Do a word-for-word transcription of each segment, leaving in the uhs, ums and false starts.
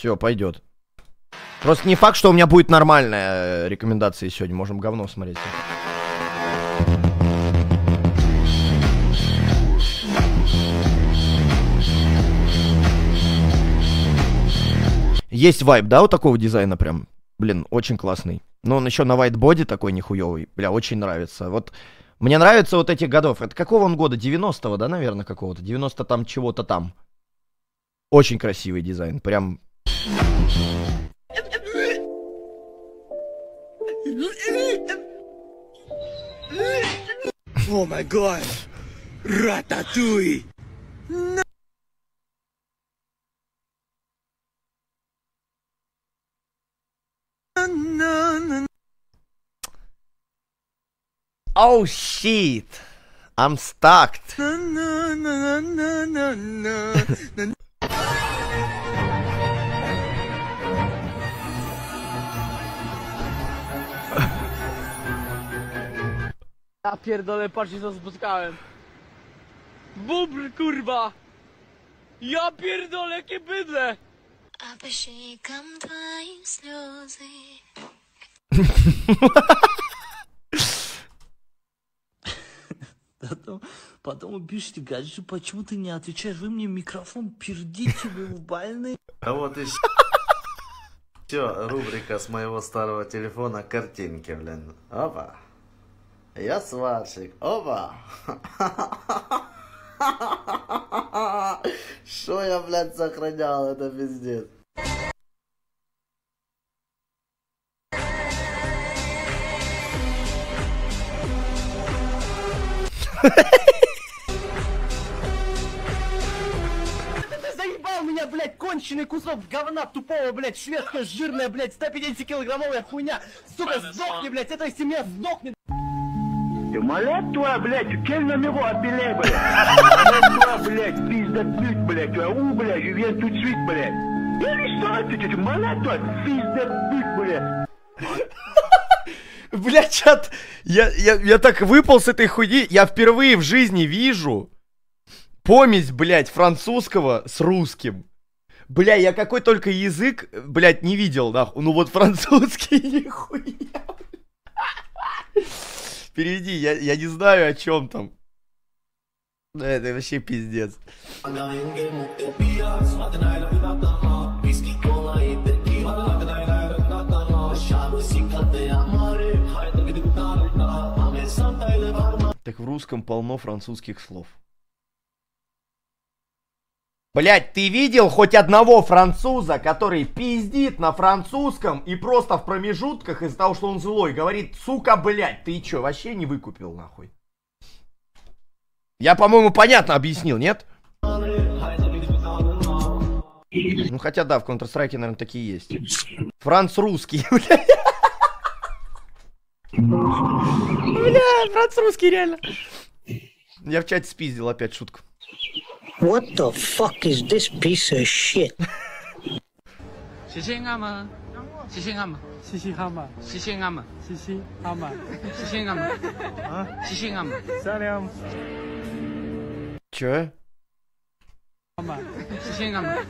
Все, пойдет. Просто не факт, что у меня будет нормальная рекомендация сегодня. Можем говно смотреть. Есть вайб, да, вот такого дизайна прям. Блин, очень классный. Но он еще на вайтбоде такой нихуевый. Бля, очень нравится. Вот мне нравятся вот этих годов. Это какого он года? девяностого, да, наверное, какого-то? девяносто там чего-то там. Очень красивый дизайн. Прям... О май гад! Рататуй! Оу, щит! I'm stuck! Ja pierdolę, patrzcie co spotkałem. Bubr, kurwa! Ja pierdolę, jakie bydle! Потом, потом пишите гаджету, почему ты не отвечаешь? Вы мне микрофон пердите, вы в больные. А вот и все, рубрика с моего старого телефона картинки, блин. Опа. Я сварщик. Опа. Что я, блядь, сохранял? Это пиздец. Ты заебал меня, блядь, конченый кусок говна тупого, блядь, шведская жирная, блядь, сто пятьдесят килограммовая хуйня. Сука, сдохни, блядь, эта семья сдохнет. Ты малят твоя, блядь, кель на него отбелей, блядь. Малят твоя, блядь, пизда пить, блядь, у, блядь, весь тут свит, блядь. Или что ты, тетя, малят твоя, пизда пить, блядь. Бля, чат, я, я, я так выпал с этой хуйни, я впервые в жизни вижу помесь, блядь, французского с русским. Бля, я какой только язык, блядь, не видел, нахуй, ну вот французский, нихуя. Переведи, я, я не знаю, о чем там. Это вообще пиздец. Так в русском полно французских слов. Блять, ты видел хоть одного француза, который пиздит на французском и просто в промежутках из-за того, что он злой, говорит, сука, блять, ты чё, вообще не выкупил нахуй? Я, по-моему, понятно объяснил, нет? Ну хотя да, в Counter-Strike, наверное, такие есть. Франц-русский, блядь. Блядь, французский, реально. Я в чате спиздил опять шутку. What the fuck is this piece of shit? Сисингама. Сисингама. Сисингама. Сисингама. Сисингама. Сисингама. Сисингама. Салям. Чё? Мама. Сисингама.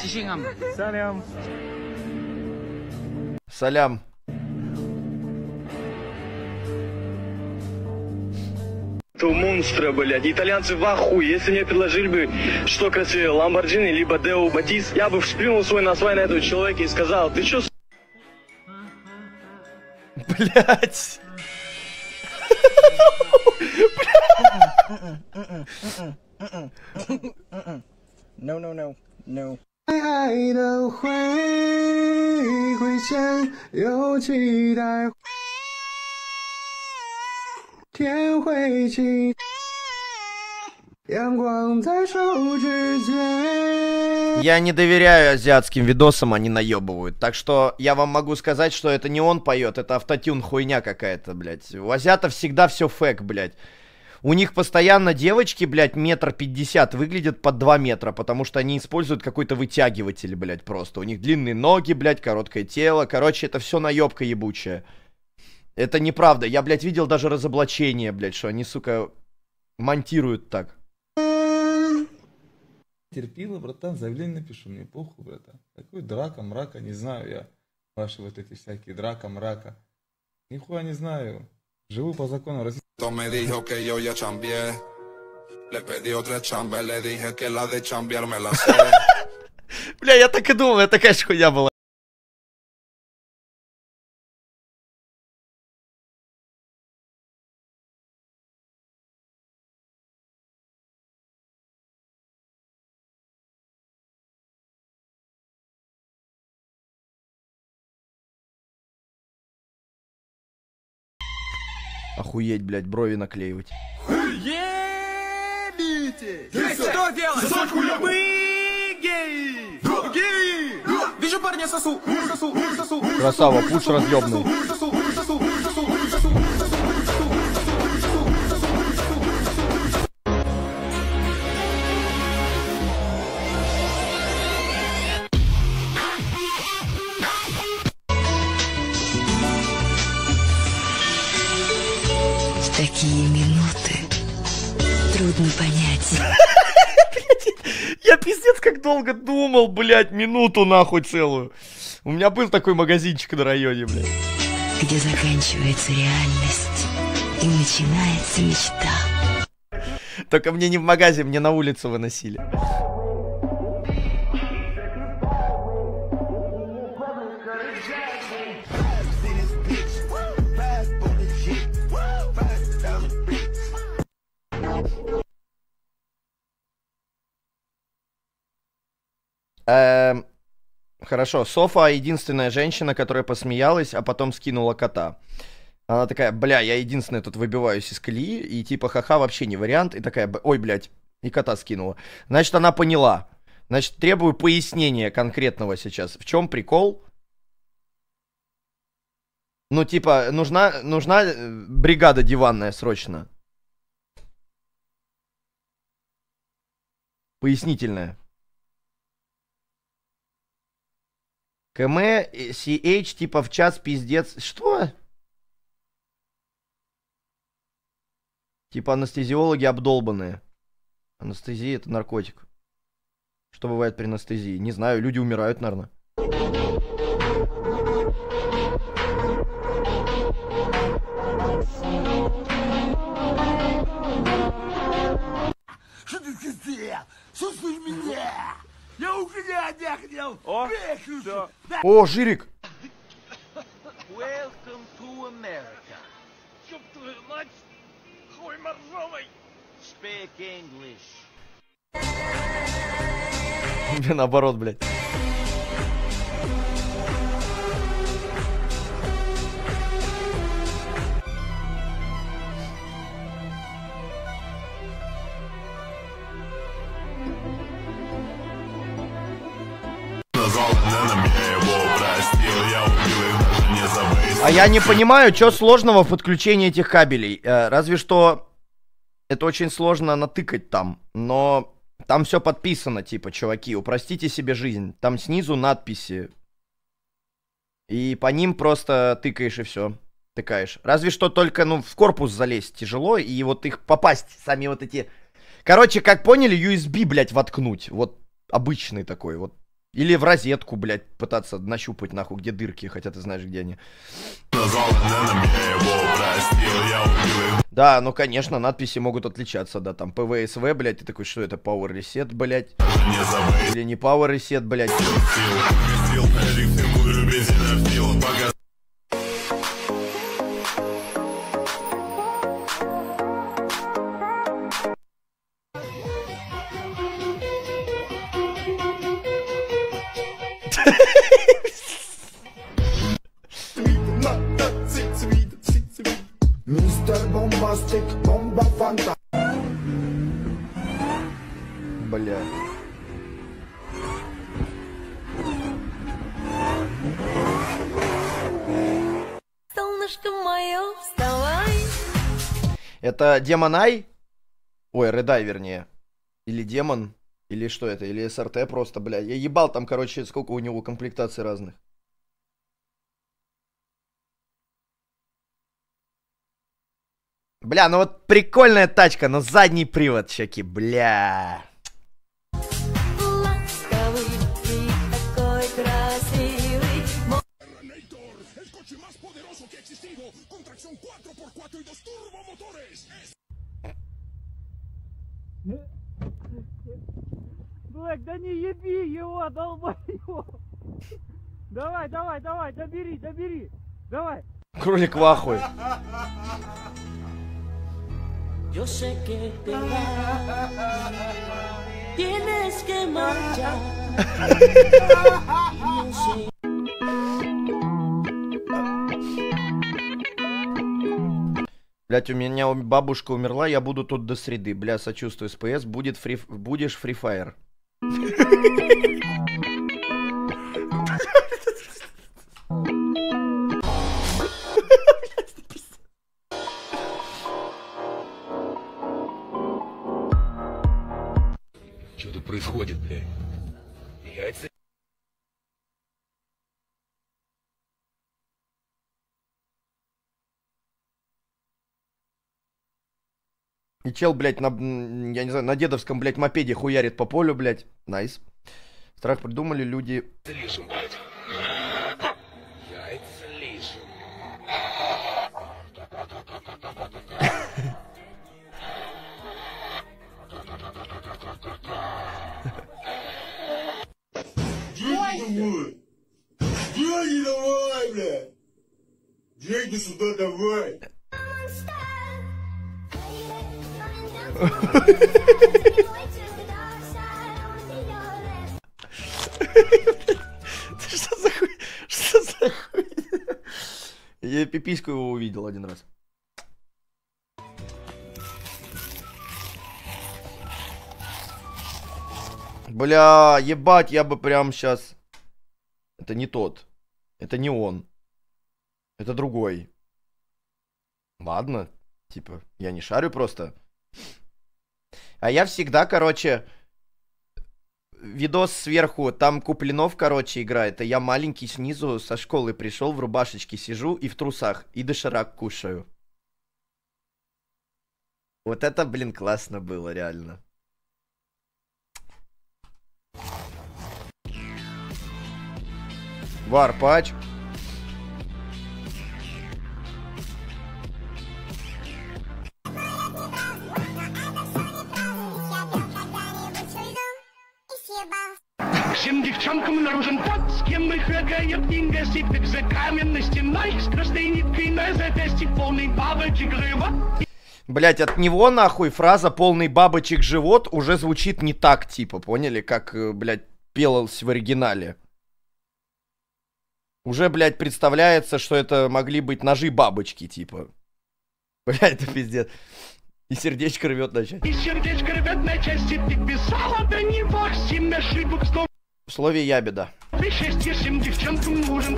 Сисингама. Салям. Салям. Это монстра, блядь. Итальянцы в ахуе. Если мне предложили бы, что красивее, Ламборджини, либо Део Батис, я бы вспрыгнул свой насвай на этого человека и сказал, ты чё, с... Блядь. No, no, no, no. Я не доверяю азиатским видосам, они наебывают. Так что я вам могу сказать, что это не он поет, это автотюн хуйня какая-то, блядь. У азиатов всегда все фэк, блядь. У них постоянно девочки, блядь, метр пятьдесят выглядят под два метра, потому что они используют какой-то вытягиватель, блядь, просто. У них длинные ноги, блядь, короткое тело. Короче, это все наебка ебучая. Это неправда. Я, блядь, видел даже разоблачение, блядь, что они, сука, монтируют так. Терпила, братан, заявление напишу, мне похуй, братан. Такой драка, мрака, не знаю я. Ваши вот эти всякие драка, мрака. Нихуя не знаю. Живу по закону России. Бля, я так и думал, это такая же хуйня была. Охуеть, блядь, брови наклеивать. Ебите! Что делать? Мы геи! Геи! Вижу парня сосу! Сосу! Сосу! Красава, пуш разъебнул. Такие минуты трудно понять. Я пиздец как долго думал, блядь, минуту нахуй целую. У меня был такой магазинчик на районе, блядь. Где заканчивается реальность и начинается мечта. Только мне не в магазе, мне на улицу выносили. Эм, хорошо, Софа единственная женщина, которая посмеялась, а потом скинула кота. Она такая, бля, я единственная тут выбиваюсь из колеи, и типа ха-ха вообще не вариант, и такая, ой, блядь, и кота скинула. Значит, она поняла. Значит, требую пояснения конкретного сейчас. В чем прикол? Ну, типа, нужна, нужна бригада диванная срочно. Пояснительная. КМСХ типа в час пиздец. Что? Типа анестезиологи обдолбанные. Анестезия это наркотик. Что бывает при анестезии? Не знаю, люди умирают, наверное. Что ты хотел? Что ты меня? Я угля не хотел! О, да. О, Жирик! Welcome to America. Чёрт твою мать! Хуй моржовый! Speak English. Мне наоборот, блядь. А я не понимаю, что сложного в подключении этих кабелей. Разве что это очень сложно натыкать там. Но там все подписано, типа, чуваки, упростите себе жизнь. Там снизу надписи. И по ним просто тыкаешь и все. Тыкаешь. Разве что только, ну, в корпус залезть тяжело. И вот их попасть, сами вот эти... Короче, как поняли, ю эс би, блядь, воткнуть. Вот обычный такой, вот. Или в розетку, блядь, пытаться нащупать, нахуй, где дырки, хотя ты знаешь, где они. Да, ну, конечно, надписи могут отличаться, да, там, пэ вэ эс вэ, блядь, ты такой, что это, Power Reset, блядь? Или не Power Reset, блядь? Бля. Солнышко мое, вставай. Это Демонай? Ой, Редай, вернее. Или Демон, или что это, или эс эр тэ просто, бля. Я ебал там, короче, сколько у него комплектаций разных. Бля, ну вот прикольная тачка, но задний привод, чуваки, бля. un cuatro por cuatro y dos turbomotores. Блэк, да не еби его, долбоёб. Давай, давай, давай, добери, добери. Давай. Кролик в ахуе. Yo sé que te vas, tienes que marchar. Блять, у меня бабушка умерла, я буду тут до среды. Бля, сочувствую, СПС, будет фри... будешь фрифайр. Что тут происходит, блядь? Яйца... И чел, блядь, на, я не знаю, на дедовском, блядь, мопеде хуярит по полю, блядь. Найс. Страх придумали люди. Слишком, блядь. Яйца лишим. Деньги давай. Деньги давай, блядь. Деньги сюда давай. Что за хуй? Что за хуй? Я пипиську его увидел один раз. Бля, ебать, я бы прям сейчас... Это не тот. Это не он. Это другой. Ладно. Типа, я не шарю просто. А я всегда, короче, видос сверху, там Куплинов, короче, играет, а я маленький снизу со школы пришел, в рубашечке сижу и в трусах, и доширак кушаю. Вот это, блин, классно было, реально. Варпач. Всем девчонкам наружен тот, с кем мы хватаем деньги, сидит за каменной стеной, с красной ниткой на запястье, полный бабочек живот. Блять, от него нахуй фраза «полный бабочек живот» уже звучит не так, типа, поняли, как, блять, пелось в оригинале. Уже, блять, представляется, что это могли быть ножи бабочки, типа. Блять, это пиздец. И сердечко рвет на части. И сердечко рвет на части, ты писала до него семь ошибок снова. В слове ябеда. Ты шесть, семь девчонкам нужен.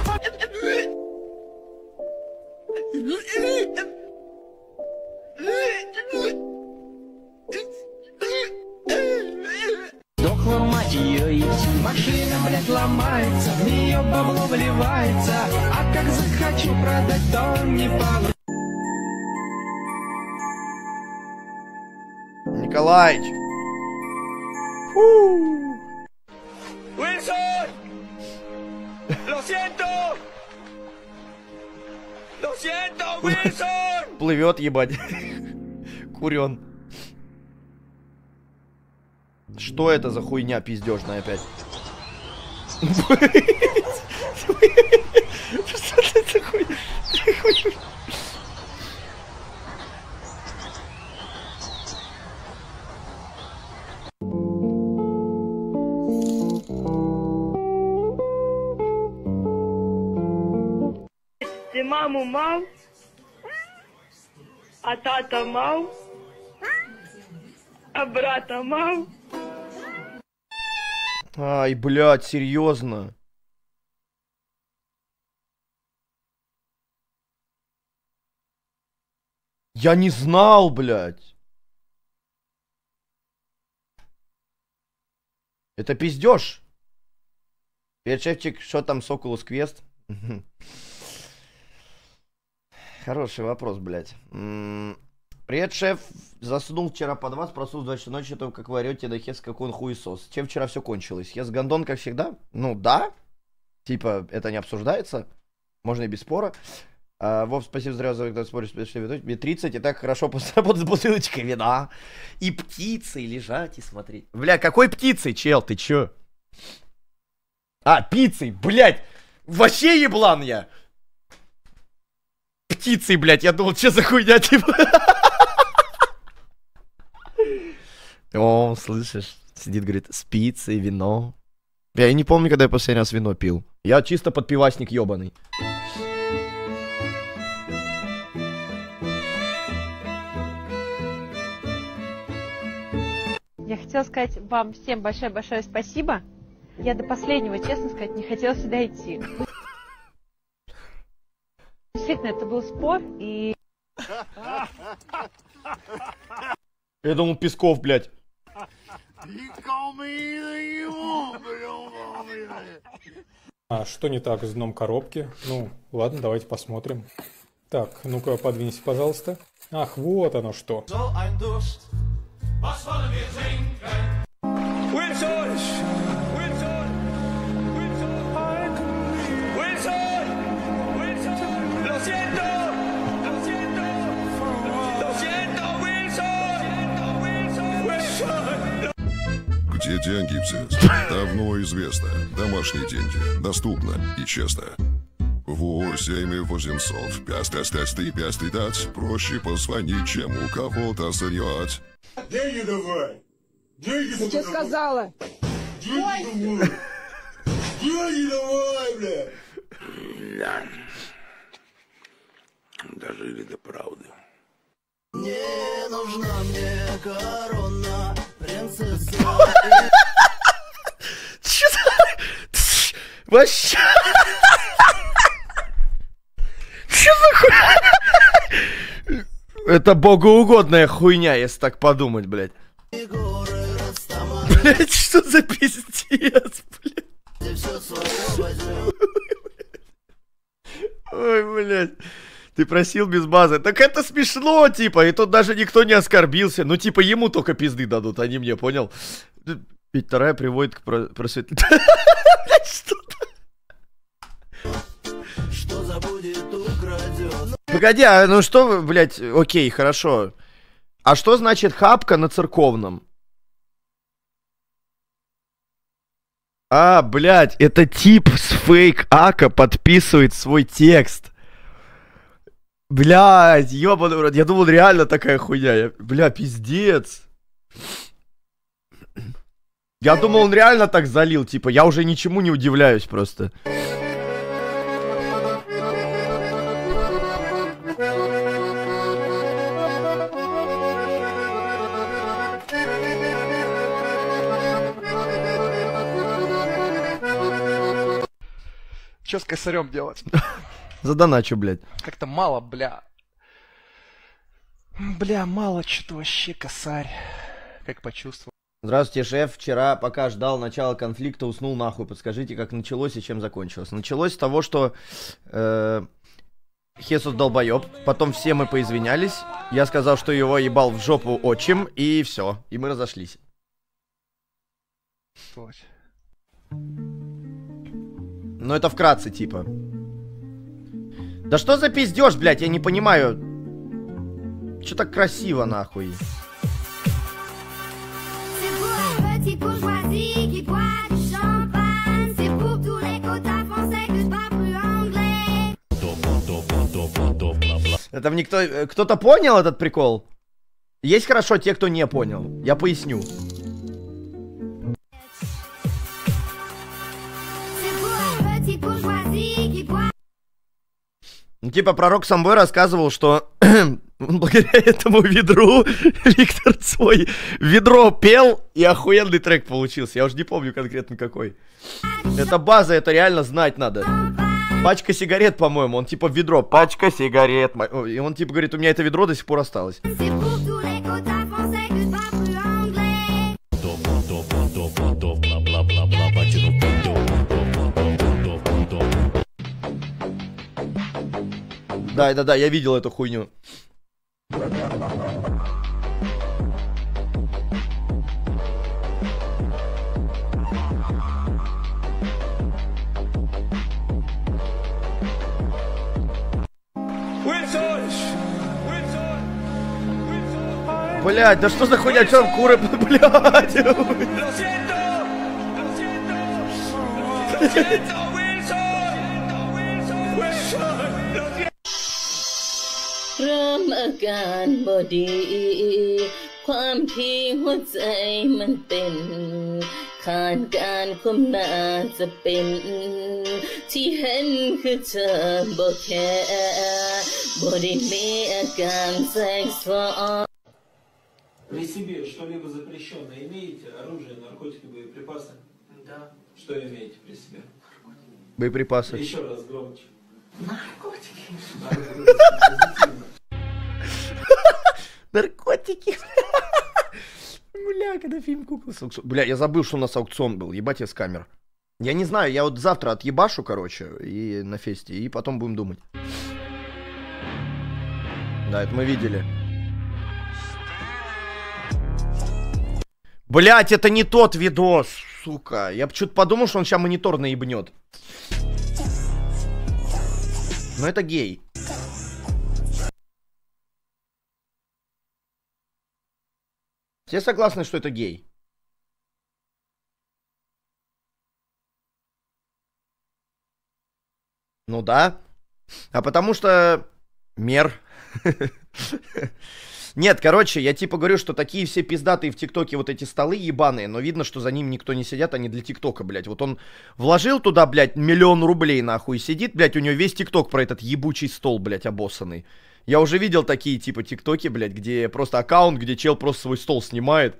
Сдохла мать ее есть. Машина, блядь, ломается, в нее бабло вливается. А как захочу продать, то не получится. Николаич. Фу. Wilson, lo siento, lo siento, Wilson. Плывет, ебать, курен. Что это за хуйня пиздежная опять? Что это за хуйня? Маму мал, а тата мал, а брата мал. Ай, блядь, серьезно. Я не знал, блядь. Это пиздеж. Привет, шефчик, что там с Oculus Quest? Хороший вопрос, блядь. М-м-м. Привет, шеф. Заснул вчера под вас, проснулся в два часа ночи, то как вы орете, да хес, как он хуесос. Чем вчера все кончилось? Хес гондон, как всегда? Ну да. Типа, это не обсуждается. Можно и без спора. А, Вов, спасибо сразу, кто смотрит, что видос. Мне тридцать, и так хорошо посработать с бутылочкой вина. И птицей лежать и смотреть. Бля, какой птицей, чел, ты чё? А, пиццей, блядь! Вообще еблан я! Птицей, блядь, я думал, что за хуйня, типа... О, слышишь? Сидит, говорит, с пиццей, вино. Я и не помню, когда я последний раз вино пил. Я чисто подпивасник ёбаный. Я хотела сказать вам всем большое-большое спасибо. Я до последнего, честно сказать, не хотела сюда идти. Действительно, это был спор, и... Я думал, Песков, блядь. А что не так с дном коробки? Ну, ладно, давайте посмотрим. Так, ну-ка, подвинься, пожалуйста. Ах, вот оно что. Где деньги взять? Давно известно. Домашние деньги. Доступно и честно. восемь восемьсот. пять пять пять три пять три дать. Проще позвонить, чем у кого-то сырьёть. Деньги давай. Деньги давай. Что сказала? Деньги давай. Деньги давай, бля. Дожили до правды. Не нужна мне корона. Че за... Вообще... Че за хуйня? Это богоугодная хуйня, если так подумать, блядь. Блядь, что за пиздец, блядь? Ой, блядь. Ты просил без базы. Так это смешно, типа. И тут даже никто не оскорбился. Ну, типа, ему только пизды дадут, а не мне, понял? Ведь вторая приводит к просветлению. Блядь, что-то. Что забудет, украдёт. Погоди, а ну что, блядь, окей, хорошо. А что значит хапка на церковном? А, блядь, это тип с фейк-ака подписывает свой текст. Блядь, ёбаный урод, я думал, реально такая хуйня, я... бля, пиздец. Я думал, он реально так залил, типа, я уже ничему не удивляюсь просто. Чё с косарем делать? Задоначу, блядь. Как-то мало, бля. Бля, мало что-то вообще, косарь. Как почувствовал. Здравствуйте, шеф. Вчера, пока ждал начала конфликта, уснул нахуй. Подскажите, как началось и чем закончилось. Началось с того, что э, Хесус долбоеб. Потом все мы поизвинялись. Я сказал, что его ебал в жопу отчим. И все. И мы разошлись. Но это вкратце, типа. Да что за пиздёж, блядь, я не понимаю. Чё так красиво, нахуй? Это никто... Кто-то понял этот прикол? Есть хорошо те, кто не понял. Я поясню. Ну, типа, пророк Самбой рассказывал, что благодаря этому ведру Виктор Цой ведро пел, и охуенный трек получился. Я уже не помню конкретно какой. Это база, это реально знать надо. Пачка сигарет, по-моему, он типа ведро. Пачка сигарет. И он типа говорит, у меня это ведро до сих пор осталось. Да, да, да, я видел эту хуйню. Блять, да что за хуйня, чё там куры, блять? При себе что-либо запрещенное имеете? Оружие, наркотики, боеприпасы? Да. Что имеете при себе? Боеприпасы. Еще раз громче. Наркотики. Наркотики. Бля, когда фильм «Кукла» с аукционом. Бля, я забыл, что у нас аукцион был. Ебать я с камер. Я не знаю, я вот завтра отъебашу, короче, и на фесте, и потом будем думать. Да, это мы видели. Блять, это не тот видос, сука. Я почему-то подумал, что он сейчас монитор наебнет. Но это гей. Все согласны, что это гей? Ну да. А потому что... Мер. Нет, короче, я типа говорю, что такие все пиздатые в ТикТоке вот эти столы ебаные, но видно, что за ним никто не сидят, они для ТикТока, блядь. Вот он вложил туда, блядь, миллион рублей нахуй сидит, блядь, у него весь ТикТок про этот ебучий стол, блядь, обоссанный. Я уже видел такие типа ТикТоки, блядь, где просто аккаунт, где чел просто свой стол снимает.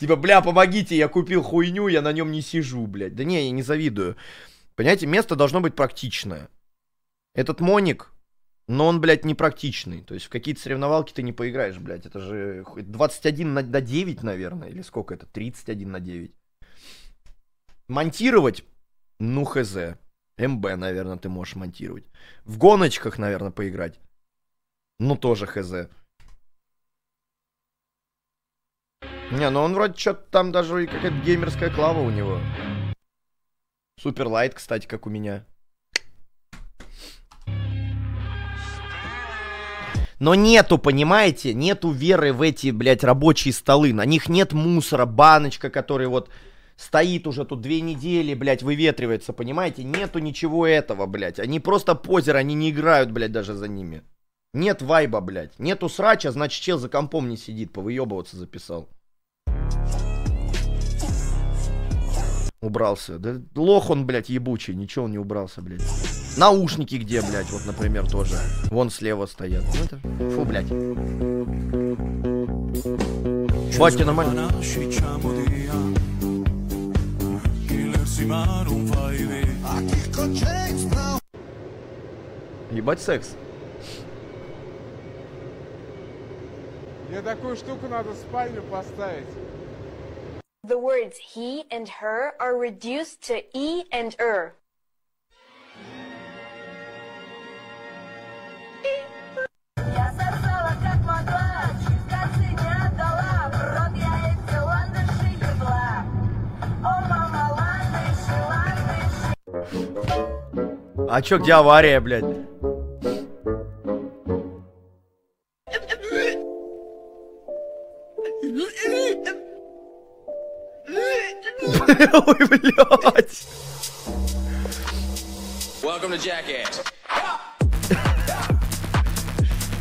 Типа, бля, помогите, я купил хуйню, я на нем не сижу, блядь. Да не, я не завидую. Понимаете, место должно быть практичное. Этот моник... Но он, блядь, непрактичный. То есть в какие-то соревновалки ты не поиграешь, блядь. Это же двадцать один на девять, наверное. Или сколько это? тридцать один на девять. Монтировать? Ну, хз. МБ, наверное, ты можешь монтировать. В гоночках, наверное, поиграть. Ну, тоже хз. Не, ну он вроде что-то там даже какая-то геймерская клава у него. Суперлайт, кстати, как у меня. Но нету, понимаете, нету веры в эти, блядь, рабочие столы. На них нет мусора, баночка, который вот стоит уже тут две недели, блядь, выветривается, понимаете? Нету ничего этого, блядь. Они просто позеры, они не играют, блядь, даже за ними. Нет вайба, блядь. Нету срача, значит, чел за компом не сидит, повыебываться записал. Убрался. Да лох он, блядь, ебучий, ничего он не убрался, блядь. Наушники где, блядь, вот, например, тоже. Вон слева стоят. Фу, блядь. Хватит, нормально. Ебать секс. Мне такую штуку надо в спальню поставить. The words he and her are reduced to e and er. А чё, где авария, блядь? Ой, блядь.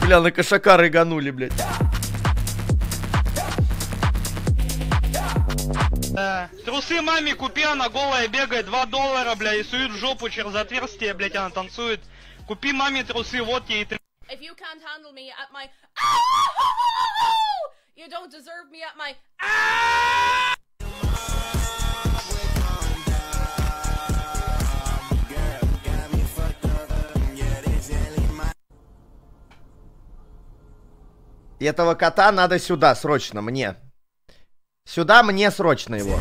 Бля, на кошака рыганули, блядь. Трусы маме купи, она голая бегает, два доллара, бля, и сует в жопу через отверстие, блядь, она танцует. Купи маме трусы, вот ей три. Этого кота надо сюда, срочно, мне. Сюда мне срочно его.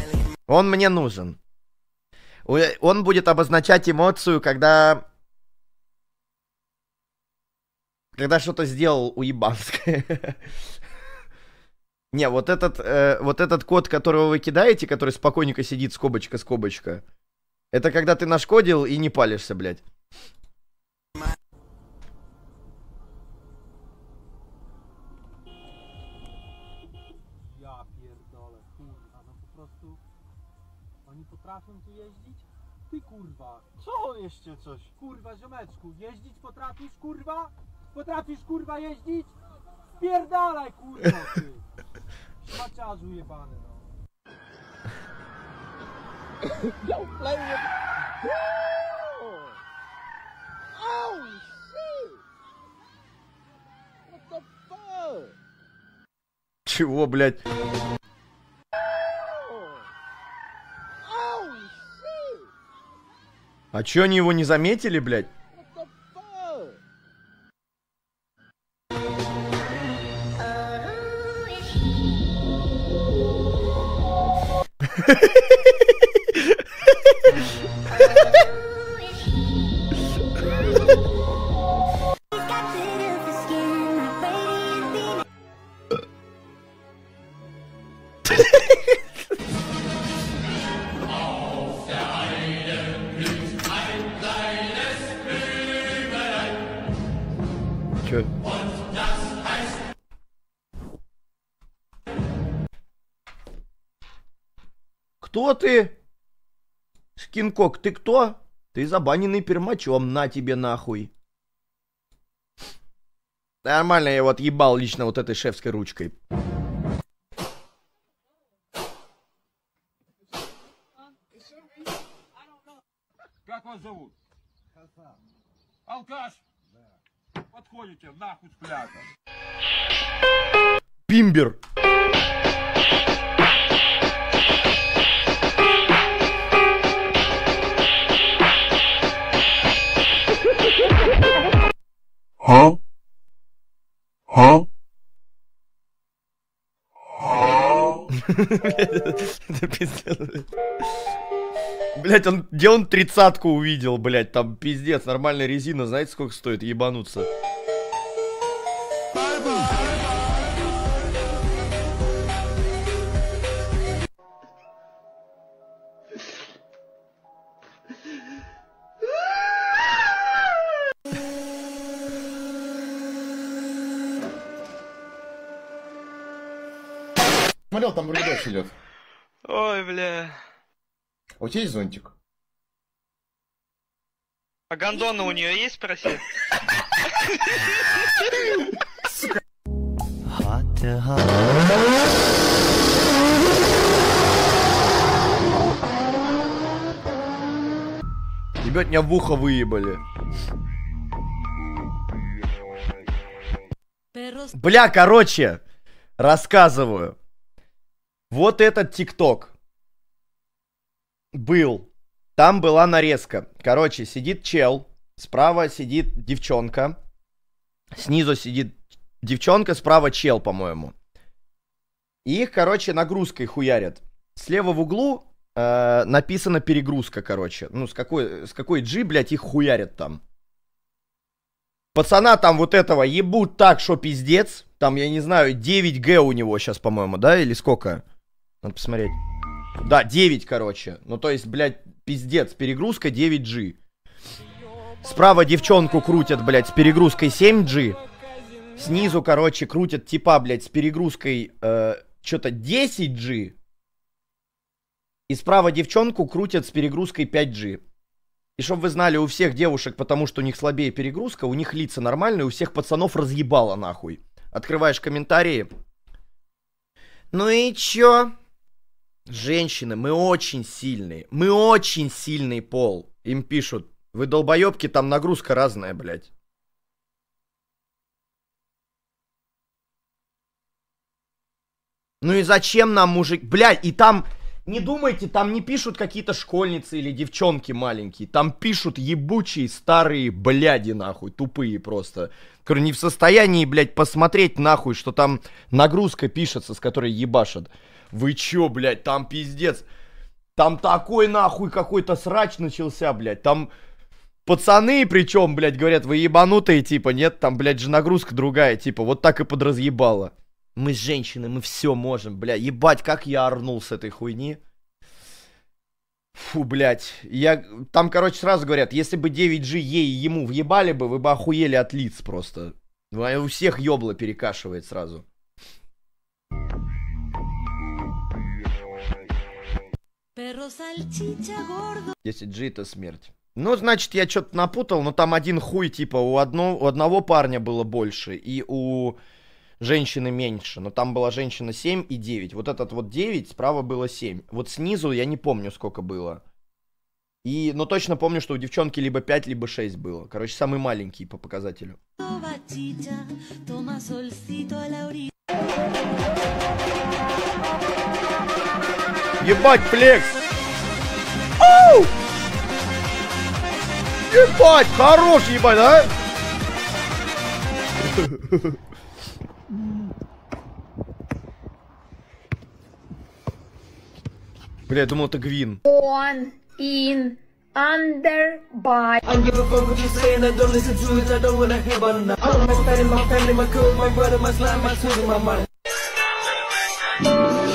Он мне нужен. Он будет обозначать эмоцию, когда... Когда что-то сделал уебанское. Не, вот этот, э, вот этот кот, которого вы кидаете, который спокойненько сидит, скобочка-скобочка. Это когда ты нашкодил и не палишься, блядь. nie potrafią tu jeździć? Ty kurwa, co jeszcze coś? Kurwa ziomeczku, jeździć potrafisz kurwa? Potrafisz kurwa jeździć? Pierdalaj kurwa ty! Szmaciarzu jebany no. Yo, play with oh. Oh shit! What the fuck? Чего, блядь? А чё они его не заметили, блядь? Чё? Кто ты? Шкинкок, ты кто? Ты забаненный пермачом, на тебе нахуй. Нормально, я вот ебал лично вот этой шефской ручкой. Как вас зовут? Алкаш! Подходите, нахуй с пляжа. Пимбер. А? А? Блять, он, где он тридцатку увидел, блять, там пиздец, нормальная резина, знаете, сколько стоит, ебануться. Смотрел, там рыбак идет. Ой, бля. А у тебя есть зонтик? А гондона у нее есть, спроси? Сука. Ребят, меня в ухо выебали. Бля, короче, рассказываю. Вот этот ТикТок. Был. Там была нарезка. Короче, сидит чел. Справа сидит девчонка. Снизу сидит девчонка, справа чел, по-моему. И их, короче, нагрузкой хуярят. Слева в углу э, написано перегрузка, короче. Ну, с какой, с какой G, блядь, их хуярят там. Пацана там вот этого ебут так, что пиздец. Там, я не знаю, девять гэ у него сейчас, по-моему, да? Или сколько? Надо посмотреть. Да, девять, короче. Ну, то есть, блядь, пиздец, перегрузка девять джи. Справа девчонку крутят, блядь, с перегрузкой семь джи. Снизу, короче, крутят типа, блядь, с перегрузкой э, что-то десять джи. И справа девчонку крутят с перегрузкой пять джи. И чтобы вы знали, у всех девушек, потому что у них слабее перегрузка, у них лица нормальные, у всех пацанов разъебало нахуй. Открываешь комментарии. Ну и чё? Женщины, мы очень сильные. Мы очень сильный пол. Им пишут, вы долбоёбки, там нагрузка разная, блядь. Ну и зачем нам мужик... Блядь, и там... Не думайте, там не пишут какие-то школьницы или девчонки маленькие. Там пишут ебучие старые бляди, нахуй, тупые просто. Которые не в состоянии, блядь, посмотреть, нахуй, что там нагрузка пишется, с которой ебашат. Вы чё, блядь, там пиздец. Там такой, нахуй, какой-то срач начался, блядь. Там пацаны, причем, блядь, говорят, вы ебанутые, типа, нет, там, блядь, же нагрузка другая, типа, вот так и подразъебало. Мы женщины, мы все можем, бля, ебать, как я орнул с этой хуйни. Фу, блядь, я... Там, короче, сразу говорят, если бы девять джи ей ему въебали бы, вы бы охуели от лиц просто. У всех ёбло перекашивает сразу. десять джи это смерть. Ну, значит, я что-то напутал, но там один хуй, типа, у одного, у одного парня было больше, и у женщины меньше. Но там была женщина семь и девять. Вот этот вот девять, справа было семь. Вот снизу я не помню, сколько было. И, но точно помню, что у девчонки либо пять, либо шесть было. Короче, самый маленький по показателю. Ебать, флекс! Оу! Ебать, хорош, ебать, да? Бля, я думал, это Гвин. Он, ин, under, by.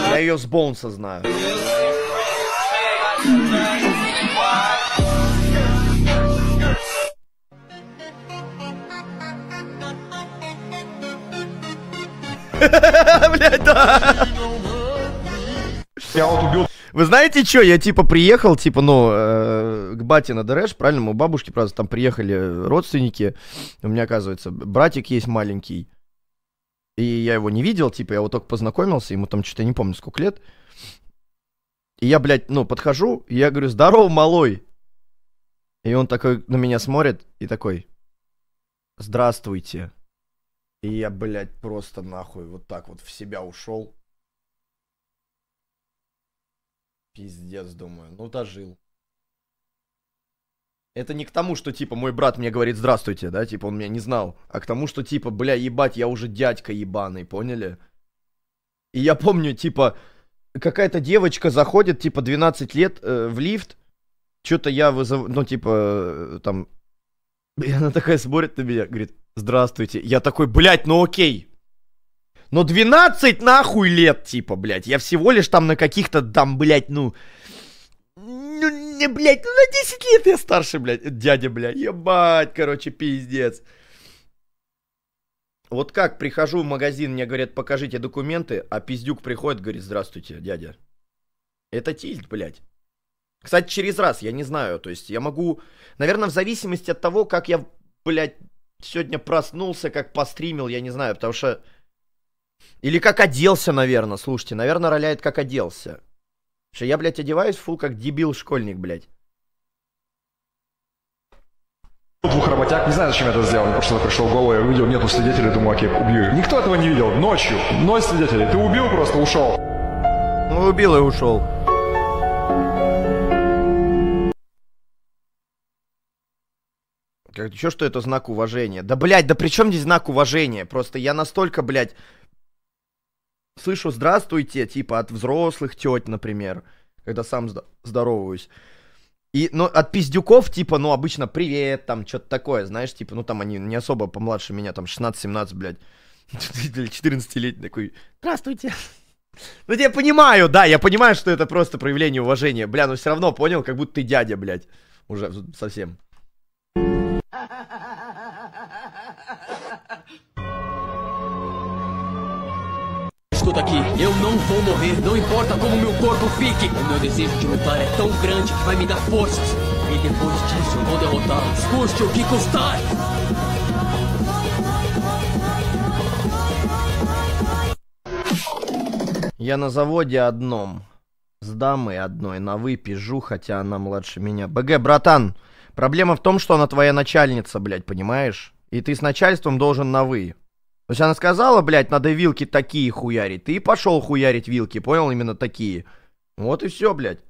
Я ее с Боунса знаю. Блядь, да. Я вот убил. Вы знаете что, я типа приехал, типа, ну, э, к бате на Дереш, правильно, мы у бабушки, правда, там приехали родственники, у меня, оказывается, братик есть маленький, и я его не видел, типа, я вот только познакомился, ему там что-то, не помню, сколько лет, и я, блядь, ну, подхожу, и я говорю: здорово, малой, и он такой на меня смотрит, и такой: здравствуйте. И я, блядь, просто нахуй вот так вот в себя ушел. Пиздец, думаю. Ну, дожил. Это не к тому, что, типа, мой брат мне говорит здравствуйте, да, типа, он меня не знал. А к тому, что, типа, бля, ебать, я уже дядька ебаный, поняли? И я помню, типа, какая-то девочка заходит, типа, двенадцать лет э, в лифт. Что-то я вызов... Ну, типа, э, там... И она такая смотрит на меня, говорит: здравствуйте. Я такой: блядь, ну окей. Но двенадцать нахуй лет, типа, блядь. Я всего лишь там на каких-то там, блядь, ну... Ну, не, блядь, ну на десять лет я старше, блядь. Дядя, блядь, ебать, короче, пиздец. Вот как прихожу в магазин, мне говорят: покажите документы, а пиздюк приходит, говорит: здравствуйте, дядя. Это тильт, блядь. Кстати, через раз, я не знаю, то есть я могу, наверное, в зависимости от того, как я, блядь, сегодня проснулся, как постримил, я не знаю, потому что, или как оделся, наверное, слушайте, наверное, роляет, как оделся. Что я, блядь, одеваюсь, фу, как дебил-школьник, блядь. Двух работяг, не знаю, зачем я это сделал, я просто пришел голый, я увидел, нету свидетелей, думаю: окей, убью их. Никто этого не видел, ночью, ночь свидетелей, ты убил, просто ушел. Ну, убил и ушел. Как, чё, что это знак уважения? Да, блядь, да при чем здесь знак уважения? Просто я настолько, блядь, слышу «здравствуйте», типа, от взрослых тёть, например, когда сам здороваюсь. И, ну, от пиздюков, типа, ну, обычно «привет», там, что-то такое, знаешь, типа, ну, там они не особо помладше меня, там, шестнадцать-семнадцать, блядь, четырнадцатилетний такой: «Здравствуйте». Ну, я понимаю, да, я понимаю, что это просто проявление уважения, бля, но все равно, понял, как будто ты дядя, блядь, уже совсем. Escuta aqui, eu não vou morrer, não importa como meu corpo fique. O meu desejo de lutar é tão grande que vai me dar forças. E depois disso eu vou derrotá-los, custe o que custar. Я на заводе одном, с дамой одной на вы пижу, хотя она младше меня. БГ, братан. Проблема в том, что она твоя начальница, блядь, понимаешь? И ты с начальством должен на «вы». То есть она сказала, блядь, надо вилки такие хуярить. Ты и пошел хуярить вилки, понял? Именно такие. Вот и все, блядь.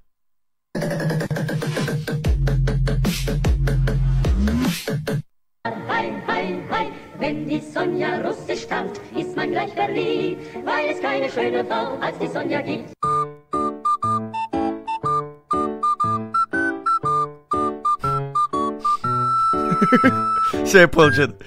Все, я понял, что это.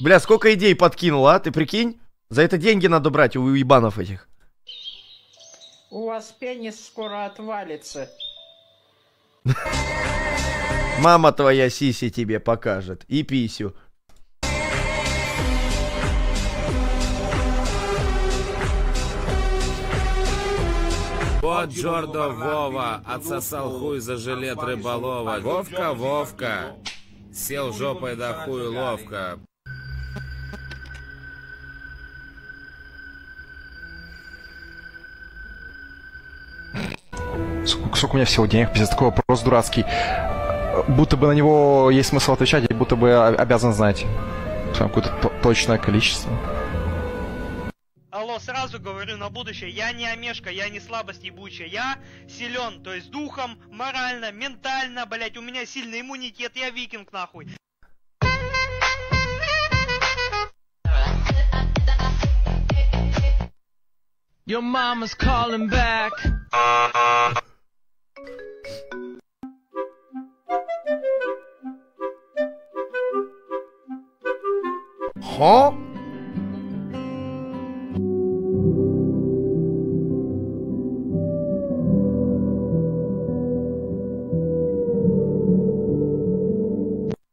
Бля, сколько идей подкинул, а? Ты прикинь? За это деньги надо брать у ебанов этих. У вас пенис скоро отвалится. Мама твоя сиси тебе покажет. И писю. Вот Джордо Вова отсосал хуй за жилет рыболова. Вовка, Вовка, сел жопой до хуй ловко. Сколько, сколько у меня всего денег, пиздец, такой вопрос дурацкий. Будто бы на него есть смысл отвечать, и будто бы обязан знать. Там какое-то точное количество. Алло, сразу говорю на будущее, я не омешка, я не слабость ебучая, я силен, то есть духом, морально, ментально, блять, у меня сильный иммунитет, я викинг нахуй. Your mama's calling back. Huh?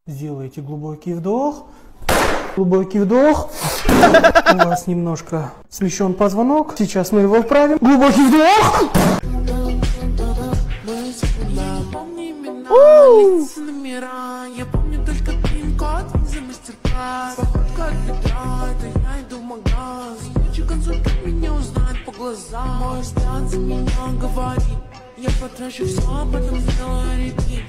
Сделайте глубокий вдох. Глубокий вдох. У вас немножко смещен позвонок. Сейчас мы его вправим. Глубокий вдох. Я потрачу все, об этом сделаю репит.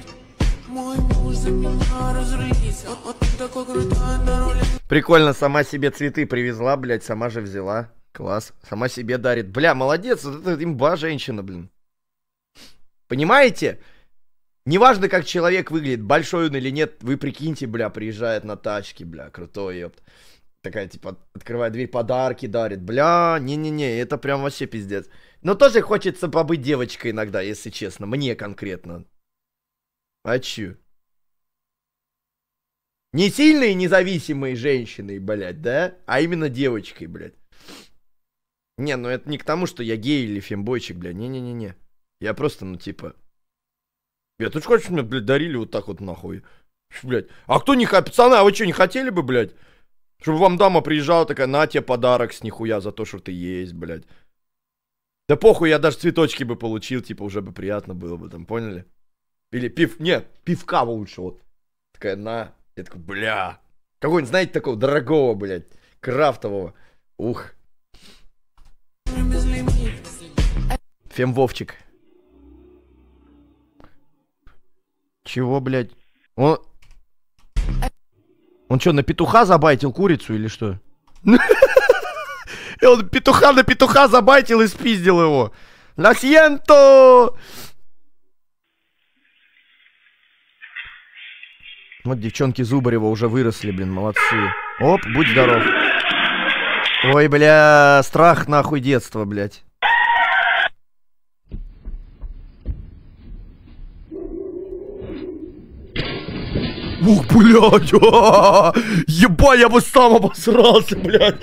Прикольно, сама себе цветы привезла, блядь, сама же взяла. Класс. Сама себе дарит. Бля, молодец, вот это имба женщина, блин. Понимаете? Неважно, как человек выглядит, большой он или нет, вы прикиньте, бля, приезжает на тачке, бля, крутой, ёпт. Такая, типа, открывает дверь, подарки дарит. Бля, не-не-не, это прям вообще пиздец. Но тоже хочется побыть девочкой иногда, если честно, мне конкретно. А чё? Не сильные независимые женщины, блядь, да? А именно девочкой, блядь. Не, ну это не к тому, что я гей или фембойчик, блядь. Не-не-не-не. Я просто, ну типа... Я тут хочешь, мне, блядь, дарили вот так вот нахуй. Блядь. А кто не хотел? Пацаны, а вы что, не хотели бы, блядь? Чтобы вам дама приезжала такая, на тебе подарок с нихуя за то, что ты есть, блядь. Да похуй, я даже цветочки бы получил, типа уже бы приятно было бы, там, поняли? Или пив... Нет, пивка лучше, вот. Такая, на... Я такой, бля. Какой-нибудь, знаете, такого дорогого, блядь, крафтового. Ух. Фемвовчик. Чего, блядь? Он... Он что, на петуха забайтил курицу или что? Он петуха на петуха забайтил и спиздил его. Ла сьенто! Вот девчонки Зубарева уже выросли, блин, молодцы. Оп, будь здоров. Ой, бля, страх нахуй детства, блядь. Ух, блядь, а -а -а! Еба, я бы сам обосрался, блядь.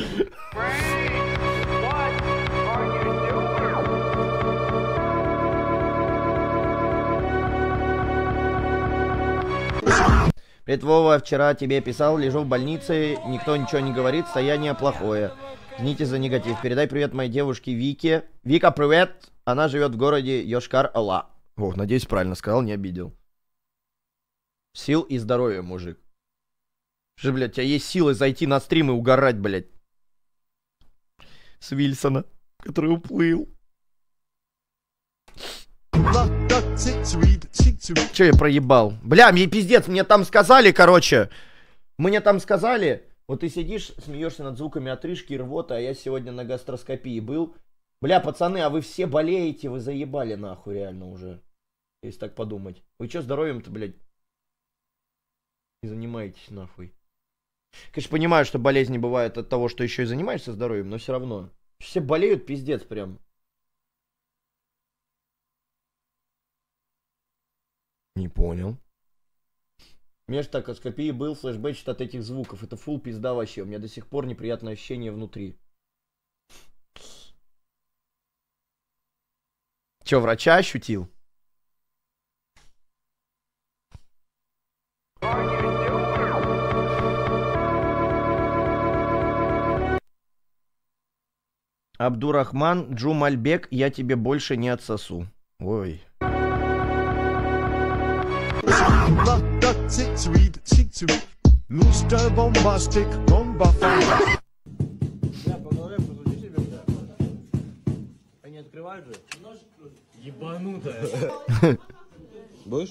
Привет, Вова, вчера тебе писал, лежу в больнице, никто ничего не говорит, состояние плохое. Извините за негатив. Передай привет моей девушке Вике. Вика, привет! Она живет в городе Йошкар-Ола. О, надеюсь, правильно сказал, не обидел. Сил и здоровья, мужик. Же, блядь, у тебя есть силы зайти на стрим и угорать, блядь. С Вильсона, который уплыл. Че я проебал? Бля, мне пиздец, мне там сказали, короче. Мне там сказали, вот ты сидишь, смеешься над звуками отрыжки и рвоты, а я сегодня на гастроскопии был. Бля, пацаны, а вы все болеете, вы заебали нахуй реально уже. Если так подумать. Вы че здоровьем-то, блядь, не занимаетесь нахуй? Конечно, понимаю, что болезни бывают от того, что еще и занимаешься здоровьем, но все равно. Все болеют, пиздец прям. Не понял. Меж такоскопии был флешбэчит от этих звуков. Это фул пизда вообще. У меня до сих пор неприятное ощущение внутри. Че, врача ощутил? Абдурахман Джумальбек, я тебе больше не отсосу. Ой. Они открывают же? Ебанутая. Будешь?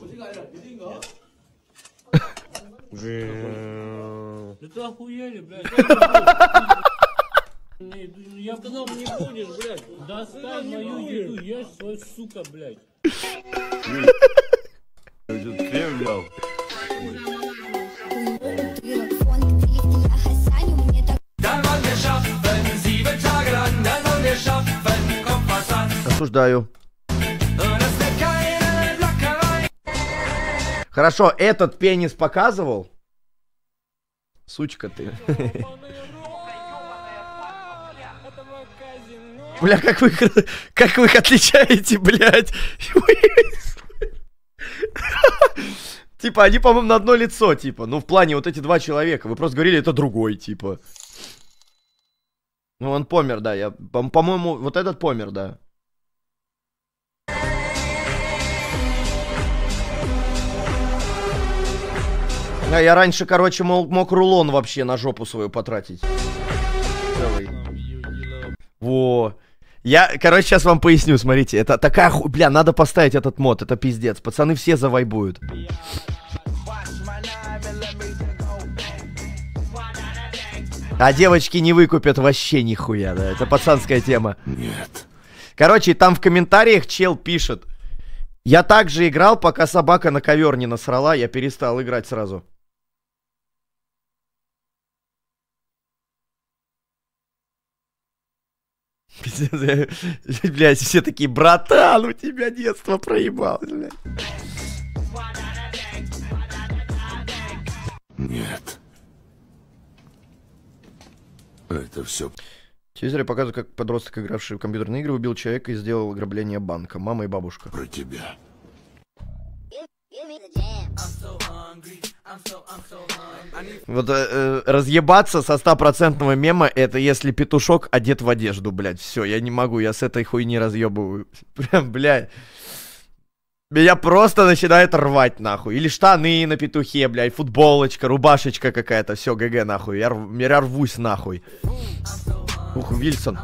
Да ты охуели, блядь. Я сказал, не будешь, блядь. Достань мою еду, ешь свою, сука, блядь. Осуждаю. Хорошо, этот пенис показывал? Сучка ты. Бля, как вы, как вы их отличаете, блядь? Типа, они, по-моему, на одно лицо, типа. Ну, в плане, вот эти два человека. Вы просто говорили, это другой, типа. Ну, он помер, да. Я, по-моему, вот этот помер, да. А я раньше, короче, мог, мог рулон вообще на жопу свою потратить. Целый. Во. Я, короче, сейчас вам поясню, смотрите. Это такая хуйня. Бля, надо поставить этот мод, это пиздец. Пацаны все завайбуют. А девочки не выкупят вообще нихуя, да. Это пацанская тема. Нет. Короче, там в комментариях чел пишет. Я также играл, пока собака на ковер не насрала. Я перестал играть сразу. Блять, все такие, братан, у тебя детство проебалось, блядь. Нет. Это все. Телевизор показывает, как подросток, игравший в компьютерные игры, убил человека и сделал ограбление банка. Мама и бабушка. Про тебя. Вот э, разъебаться со стопроцентного мема, это если петушок одет в одежду, блядь. Все, я не могу, я с этой хуйни разъебываю. Прям, блядь. Меня просто начинает рвать, нахуй. Или штаны на петухе, блядь, футболочка, рубашечка какая-то. Все, ГГ, нахуй. Я, рв... я рвусь, нахуй. Ух, Вильсон.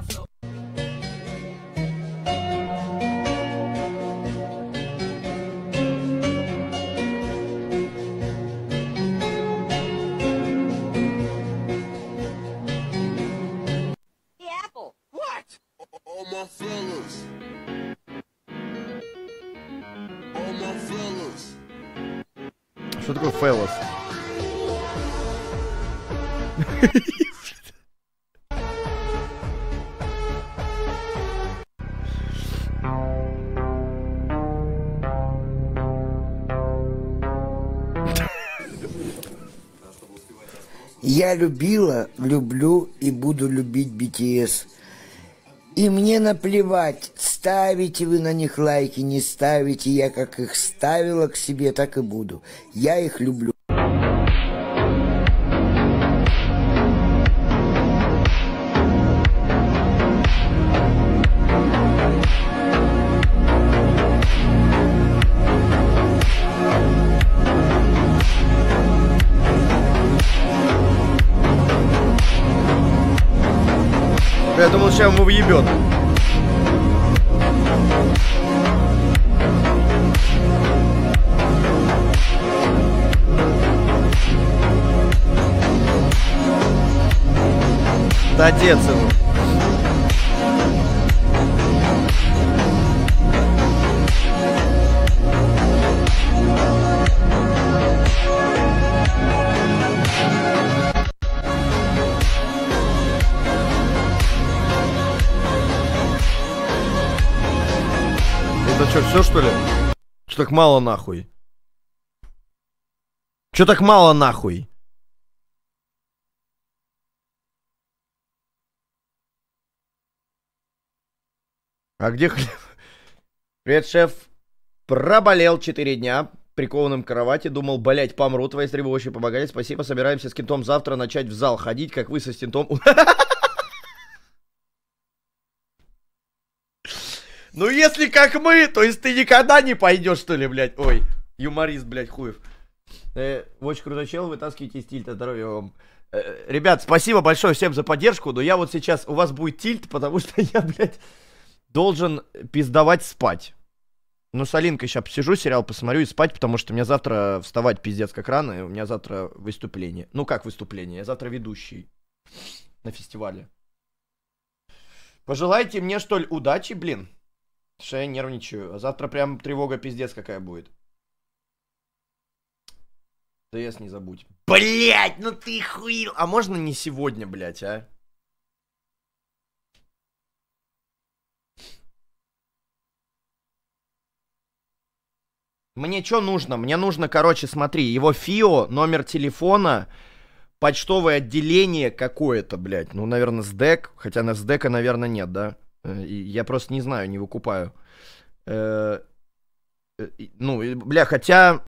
Что такое фелос? Я любила, люблю и буду любить би ти эс. И мне наплевать, ставите вы на них лайки, не ставите. Я как их ставила к себе, так и буду. Я их люблю. Я думал, сейчас ему въебет. Да отец его. Что, все что ли? Че так мало нахуй? Че так мало нахуй? А где хлеб? Привет, шеф. Проболел четыре дня, прикованным к кровати. Думал, блять, помру. Твои стримы очень помогали. Спасибо. Собираемся с кентом завтра начать в зал ходить, как вы со стентом. Ну если как мы, то есть ты никогда не пойдешь, что ли, блядь? Ой, юморист, блядь, хуев. Э, очень круто, чел, вытаскивайте из тильта, здоровья вам. Э, ребят, спасибо большое всем за поддержку, но я вот сейчас, у вас будет тильт, потому что я, блядь, должен пиздовать спать. Ну, с Алинкой сейчас посижу, сериал посмотрю и спать, потому что мне завтра вставать пиздец как рано, и у меня завтра выступление. Ну, как выступление? Я завтра ведущий на фестивале. Пожелайте мне, что ли, удачи, блин. Что я нервничаю. А завтра прям тревога пиздец какая будет. ТС не забудь. Блять, ну ты хуил. А можно не сегодня, блять, а? Мне что нужно? Мне нужно, короче, смотри, его ФИО, номер телефона, почтовое отделение какое-то, блядь. Ну, наверное, СДЭК, хотя на СДЭКа, наверное, нет, да? Я просто не знаю, не выкупаю. Ну, бля, хотя...